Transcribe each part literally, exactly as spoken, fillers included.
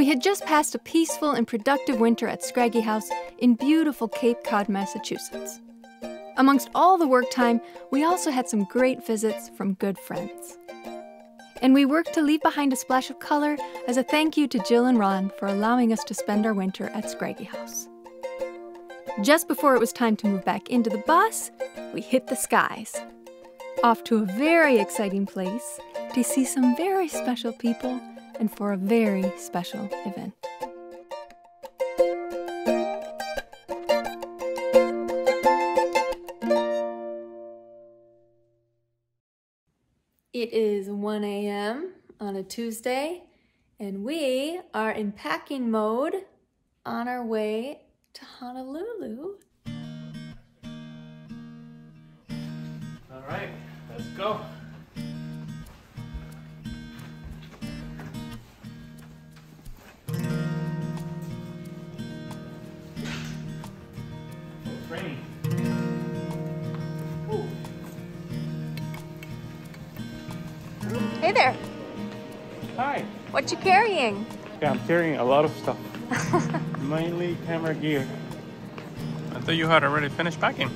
We had just passed a peaceful and productive winter at Scraggy House in beautiful Cape Cod, Massachusetts. Amongst all the work time, we also had some great visits from good friends. And we worked to leave behind a splash of color as a thank you to Jill and Ron for allowing us to spend our winter at Scraggy House. Just before it was time to move back into the bus, we hit the skies. Off to a very exciting place to see some very special people and for a very special event. It is one A M on a Tuesday, and we are in packing mode on our way to Honolulu. All right, let's go. It's raining. Ooh. Hey there. Hi. What you carrying? Yeah, I'm carrying a lot of stuff. Mainly camera gear. I thought you had already finished packing.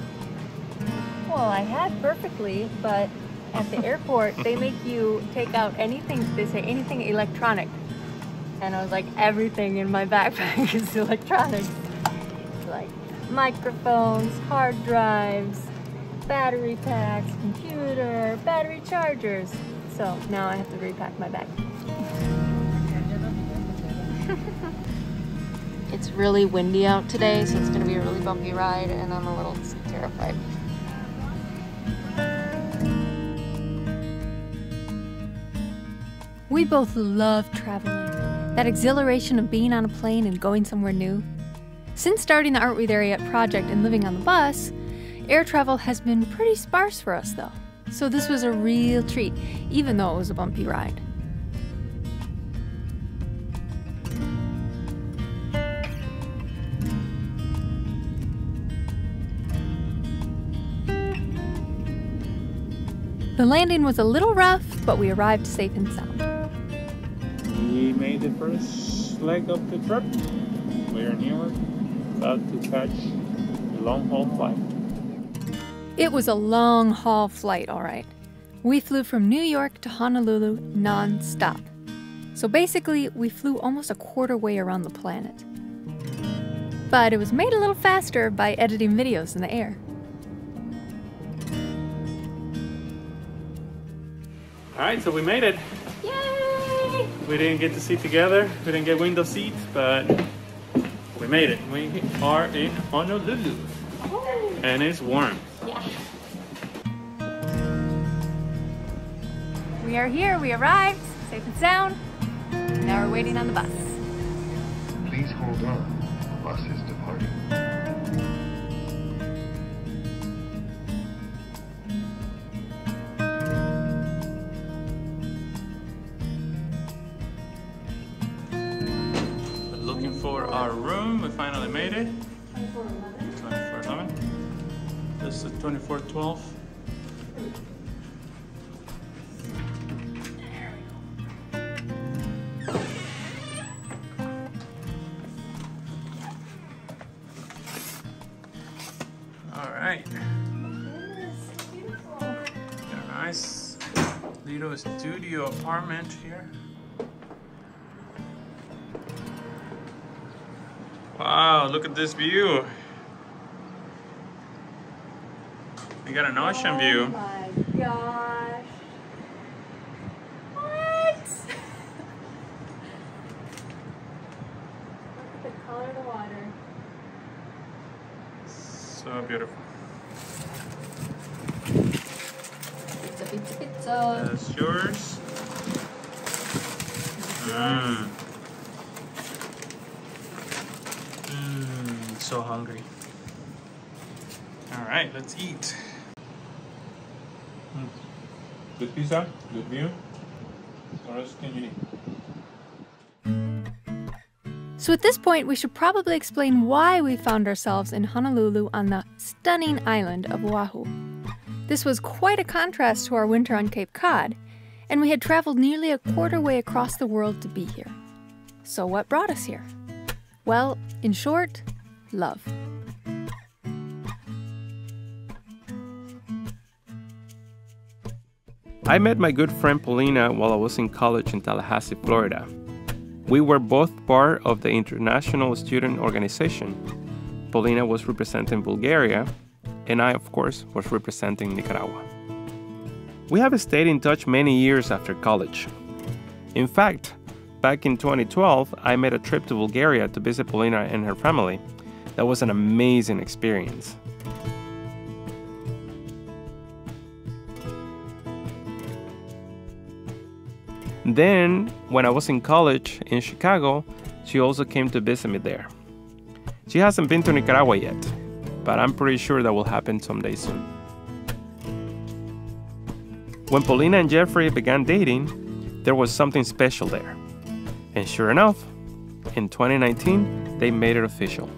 Well, I had perfectly, but at the airport, they make you take out anything, they say anything electronic. And I was like, everything in my backpack is electronic. Like microphones, hard drives, battery packs, computer, battery chargers. So now I have to repack my bag. It's really windy out today, so it's gonna be a really bumpy ride, and I'm a little terrified. We both love traveling. That exhilaration of being on a plane and going somewhere new. Since starting the Art We There Yet project and living on the bus, air travel has been pretty sparse for us though. So this was a real treat, even though it was a bumpy ride. The landing was a little rough, but we arrived safe and sound. We made the first leg of the trip. We are nearly about to catch the long-haul flight. It was a long-haul flight, all right. We flew from New York to Honolulu non-stop. So basically, we flew almost a quarter way around the planet. But it was made a little faster by editing videos in the air. All right, so we made it. Yay! We didn't get to sit together. We didn't get window seats, but we made it. We are in Honolulu. Oh. And it's warm. Yeah. We are here. We arrived, safe and sound. Now we're waiting on the bus. Please hold on. The bus is departing. We finally made it. twenty-four eleven. This is twenty-four twelve. There we go. All right. Beautiful. Got a nice little studio apartment here. Wow, look at this view. We got an ocean view. Oh my gosh. What? Look at the color of the water. So beautiful. Pizza, pizza, pizza. That's yours. Mm. So hungry. All right, let's eat. Mm. Good pizza, good view. What else can you need? So at this point, we should probably explain why we found ourselves in Honolulu on the stunning island of Oahu. This was quite a contrast to our winter on Cape Cod, and we had traveled nearly a quarter way across the world to be here. So what brought us here? Well, in short, love. I met my good friend Paulina while I was in college in Tallahassee, Florida. We were both part of the International Student Organization. Paulina was representing Bulgaria, and I, of course, was representing Nicaragua. We have stayed in touch many years after college. In fact, back in twenty twelve, I made a trip to Bulgaria to visit Paulina and her family. That was an amazing experience. Then, when I was in college in Chicago, she also came to visit me there. She hasn't been to Nicaragua yet, but I'm pretty sure that will happen someday soon. When Paulina and Jeffrey began dating, there was something special there. And sure enough, in twenty nineteen, they made it official.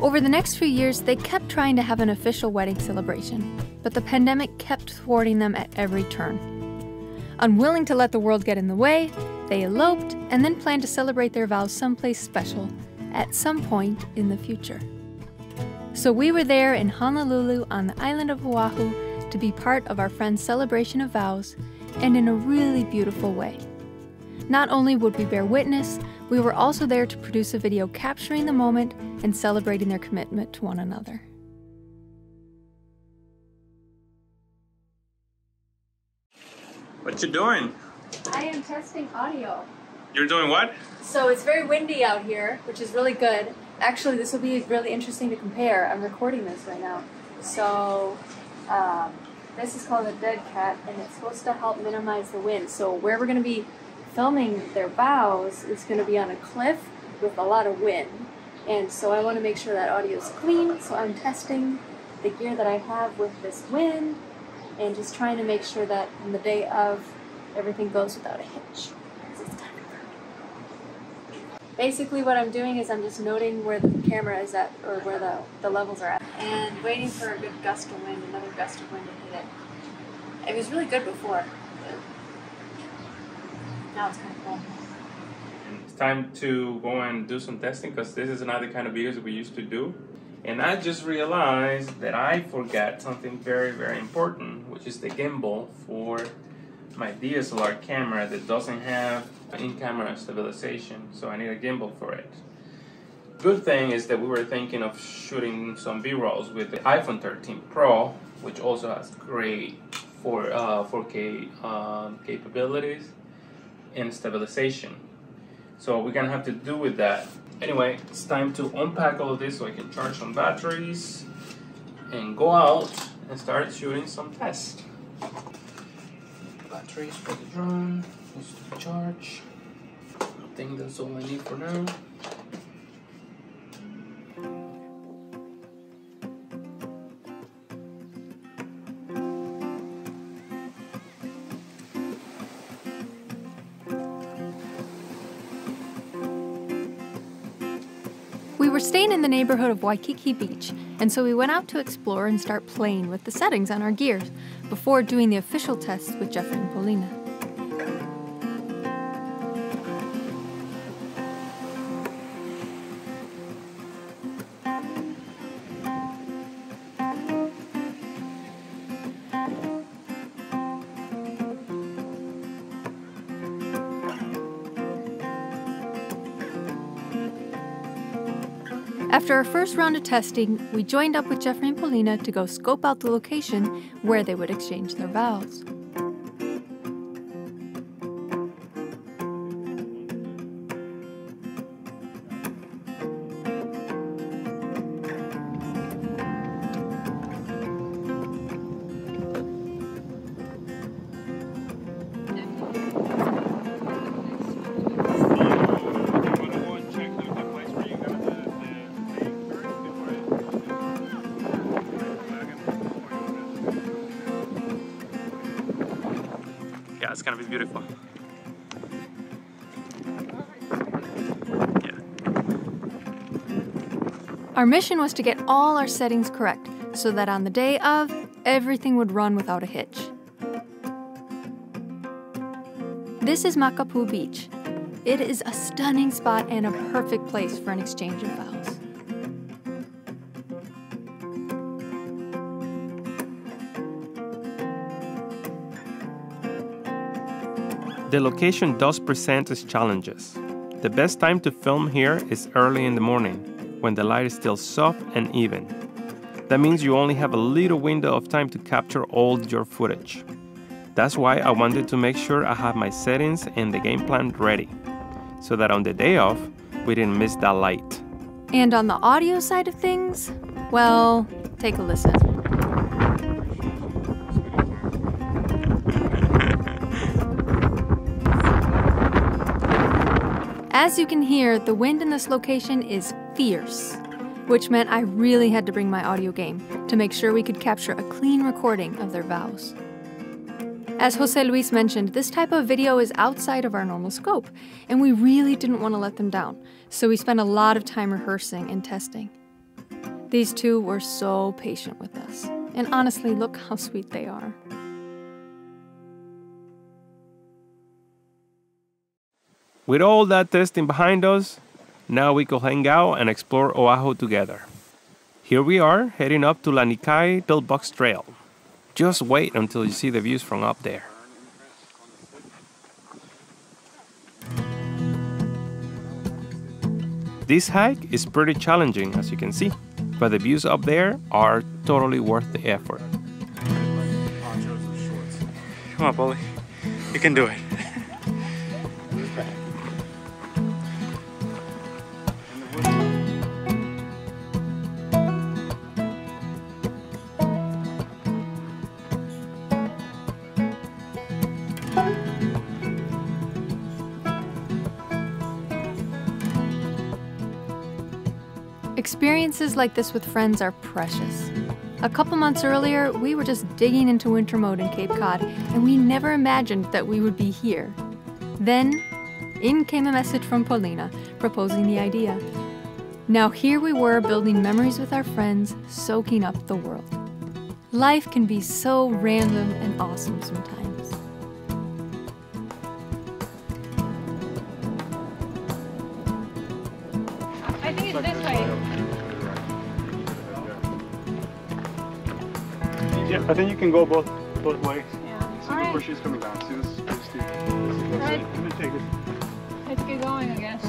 Over the next few years, they kept trying to have an official wedding celebration, but the pandemic kept thwarting them at every turn. Unwilling to let the world get in the way, they eloped and then planned to celebrate their vows someplace special at some point in the future. So we were there in Honolulu on the island of Oahu to be part of our friend's celebration of vows, and in a really beautiful way. Not only would we bear witness, we were also there to produce a video capturing the moment and celebrating their commitment to one another. What you doing? I am testing audio. You're doing what? So it's very windy out here, which is really good. Actually, this will be really interesting to compare. I'm recording this right now. So um, this is called a dead cat, and it's supposed to help minimize the wind. So where we're going to be filming their vows is going to be on a cliff with a lot of wind, and so I want to make sure that audio is clean, so I'm testing the gear that I have with this wind and just trying to make sure that on the day of everything goes without a hitch. Basically what I'm doing is I'm just noting where the camera is at, or where the, the levels are at, and waiting for a good gust of wind, another gust of wind to hit it. It was really good before. Now it's kind of cool. It's time to go and do some testing, because this is not the kind of videos that we used to do. And I just realized that I forgot something very, very important, which is the gimbal for my D S L R camera that doesn't have in-camera stabilization, so I need a gimbal for it. Good thing is that we were thinking of shooting some B-rolls with the iPhone thirteen Pro, which also has great for, uh, four K uh, capabilities and stabilization. So we're gonna have to do with that. Anyway, it's time to unpack all of this so I can charge some batteries and go out and start shooting some tests. Batteries for the drone, needs to be charged. I think that's all I need for now. We're staying in the neighborhood of Waikiki Beach, and so we went out to explore and start playing with the settings on our gear before doing the official tests with Jeffrey and Paulina. After our first round of testing, we joined up with Jeffrey and Paulina to go scope out the location where they would exchange their vows. It's gonna be beautiful. Yeah. Our mission was to get all our settings correct so that on the day of, everything would run without a hitch. This is Makapu'u Beach. It is a stunning spot and a perfect place for an exchange of vows. The location does present its challenges. The best time to film here is early in the morning, when the light is still soft and even. That means you only have a little window of time to capture all your footage. That's why I wanted to make sure I have my settings and the game plan ready, so that on the day off, we didn't miss that light. And on the audio side of things, well, take a listen. As you can hear, the wind in this location is fierce, which meant I really had to bring my audio game to make sure we could capture a clean recording of their vows. As Jose Luis mentioned, this type of video is outside of our normal scope, and we really didn't want to let them down, so we spent a lot of time rehearsing and testing. These two were so patient with us, and honestly, look how sweet they are. With all that testing behind us, now we could hang out and explore Oahu together. Here we are, heading up to Lanikai Pillbox Trail. Just wait until you see the views from up there. This hike is pretty challenging, as you can see, but the views up there are totally worth the effort. Come on, Polly. You can do it. Experiences like this with friends are precious. A couple months earlier, we were just digging into winter mode in Cape Cod, and we never imagined that we would be here. Then, in came a message from Paulina, proposing the idea. Now here we were, building memories with our friends, soaking up the world. Life can be so random and awesome sometimes. I think you can go both both ways. Yeah. See all before right. She's coming down. See this? This, this, this all right. Let me take it. Let's get going, I guess.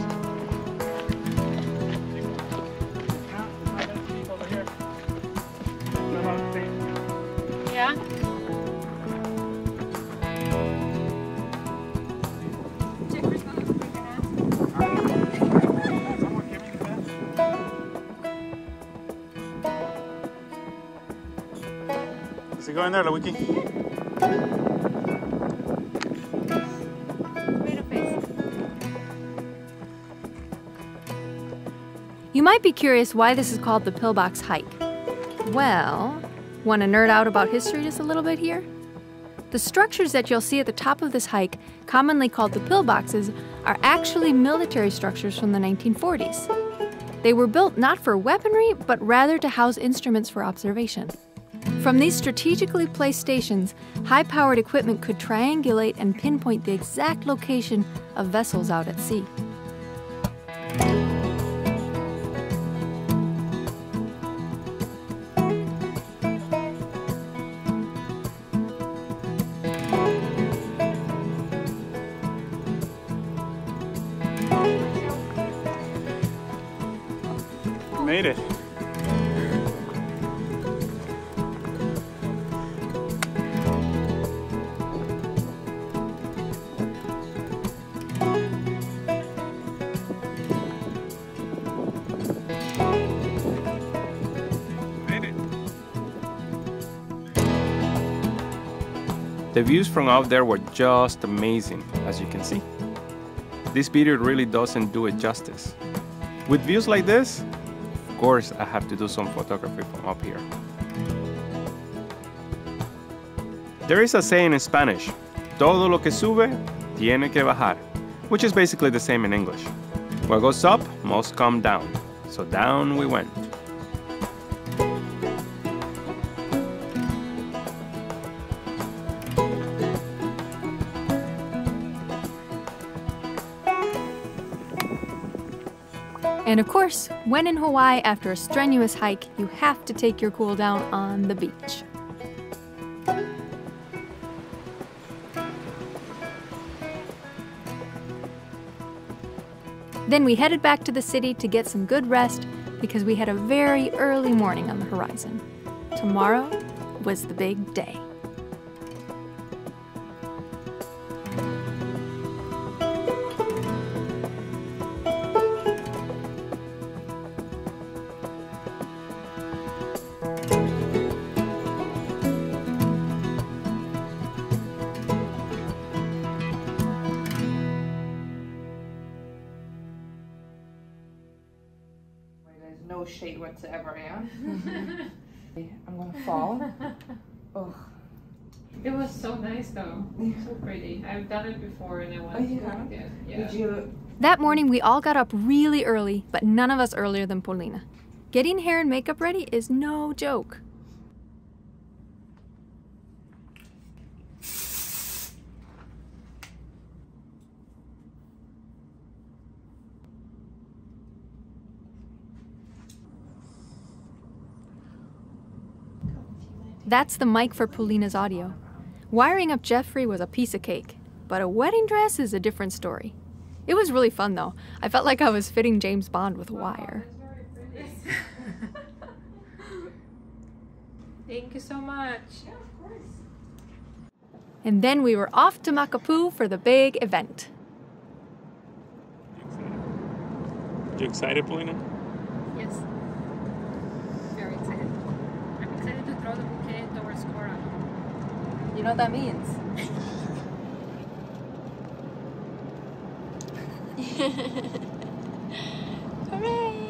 Yeah. Jeffrey's gonna pick it up. Someone give me the best. Is it going there, Lawiki? You might be curious why this is called the Pillbox Hike. Well, want to nerd out about history just a little bit here? The structures that you'll see at the top of this hike, commonly called the pillboxes, are actually military structures from the nineteen forties. They were built not for weaponry, but rather to house instruments for observation. From these strategically placed stations, high-powered equipment could triangulate and pinpoint the exact location of vessels out at sea. You made it. The views from out there were just amazing, as you can see. This video really doesn't do it justice. With views like this, of course, I have to do some photography from up here. There is a saying in Spanish, todo lo que sube, tiene que bajar, which is basically the same in English. What goes up must come down, so down we went. And of course, when in Hawaii after a strenuous hike, you have to take your cool down on the beach. Then we headed back to the city to get some good rest because we had a very early morning on the horizon. Tomorrow was the big day. Shade whatsoever, yeah. I'm gonna fall. Ugh. It was so nice though. So pretty. I've done it before and I wanted oh, yeah. to do it. Yeah. Did you... That morning we all got up really early, but none of us earlier than Paulina. Getting hair and makeup ready is no joke. That's the mic for Paulina's audio. Wiring up Jeffrey was a piece of cake, but a wedding dress is a different story. It was really fun though. I felt like I was fitting James Bond with wire. Wow, thank you so much. Yeah, of course. And then we were off to Makapu'u for the big event. You excited, Paulina? Yes. Very excited. I'm excited to throw the bouquet. You know what that means? Hooray!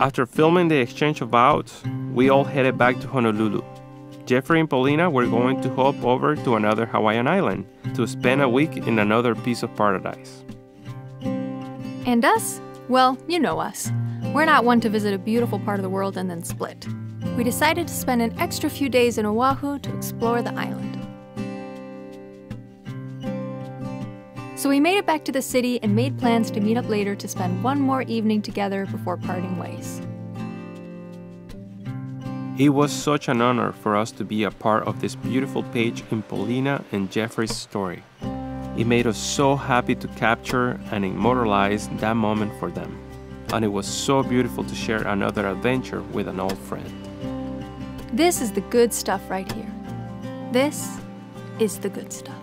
After filming the exchange of vows, we all headed back to Honolulu. Jeffrey and Paulina were going to hop over to another Hawaiian island to spend a week in another piece of paradise. And us? Well, you know us. We're not one to visit a beautiful part of the world and then split. We decided to spend an extra few days in Oahu to explore the island. So we made it back to the city and made plans to meet up later to spend one more evening together before parting ways. It was such an honor for us to be a part of this beautiful page in Paulina and Jeffrey's story. It made us so happy to capture and immortalize that moment for them. And it was so beautiful to share another adventure with an old friend. This is the good stuff right here. This is the good stuff.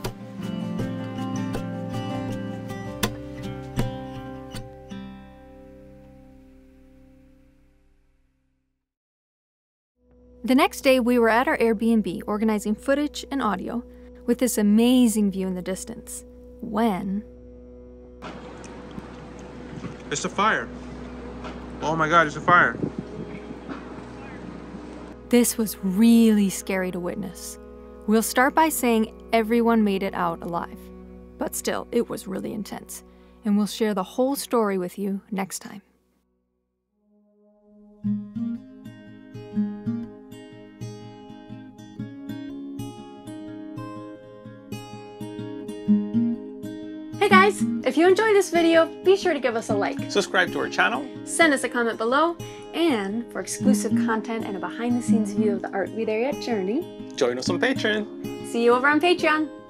The next day, we were at our Airbnb organizing footage and audio with this amazing view in the distance. When... It's a fire. Oh my God, it's a fire. This was really scary to witness. We'll start by saying everyone made it out alive, but still, it was really intense. And we'll share the whole story with you next time. Hey guys, if you enjoyed this video, be sure to give us a like, subscribe to our channel, send us a comment below, and for exclusive content and a behind the scenes view of the Art We There Yet journey, join us on Patreon. See you over on Patreon.